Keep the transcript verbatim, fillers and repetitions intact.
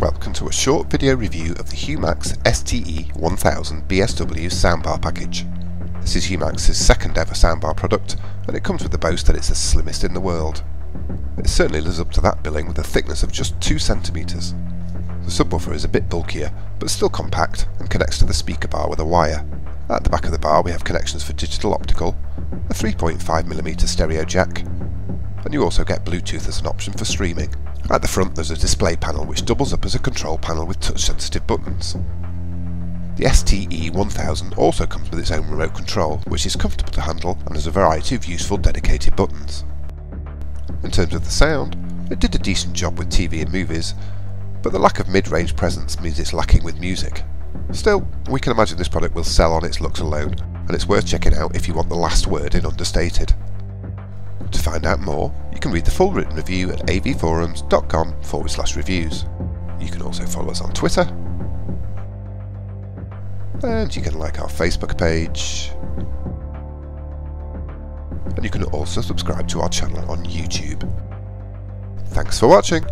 Welcome to a short video review of the Humax S T E one thousand B S W soundbar package. This is Humax's second ever soundbar product, and it comes with the boast that it's the slimmest in the world. It certainly lives up to that billing with a thickness of just two centimeters. The subwoofer is a bit bulkier, but still compact, and connects to the speaker bar with a wire. At the back of the bar we have connections for digital optical, a three point five millimeter stereo jack, and you also get Bluetooth as an option for streaming. At the front there's a display panel which doubles up as a control panel with touch-sensitive buttons. The S T E one thousand also comes with its own remote control, which is comfortable to handle and has a variety of useful dedicated buttons. In terms of the sound, it did a decent job with T V and movies, but the lack of mid-range presence means it's lacking with music. Still, we can imagine this product will sell on its looks alone, and it's worth checking out if you want the last word in understated. To find out more, you can read the full written review at avforums.com forward slash reviews. You can also follow us on Twitter, and you can like our Facebook page, and you can also subscribe to our channel on YouTube. Thanks for watching!